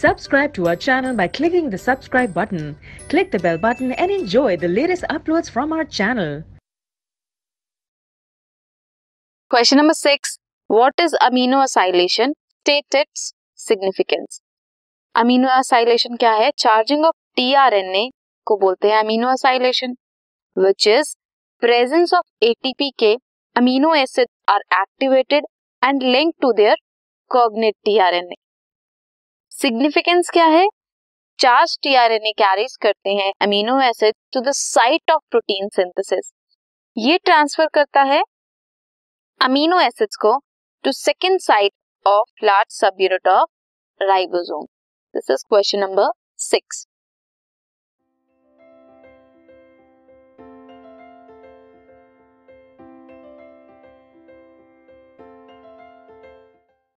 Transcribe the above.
Subscribe to our channel by clicking the subscribe button. Click the bell button and enjoy the latest uploads from our channel. Question number 6. What is aminoacylation? State its significance. Aminoacylation क्या है? Charging of tRNA को बोलते हैं aminoacylation, which is presence of ATPK amino acids are activated and linked to their cognate tRNA. Significance क्या है? Charged tRNA carries करते हैं amino acid to the site of protein synthesis. ये transfer करता है amino acids को to second site of large subunit of ribosome. This is question number 6.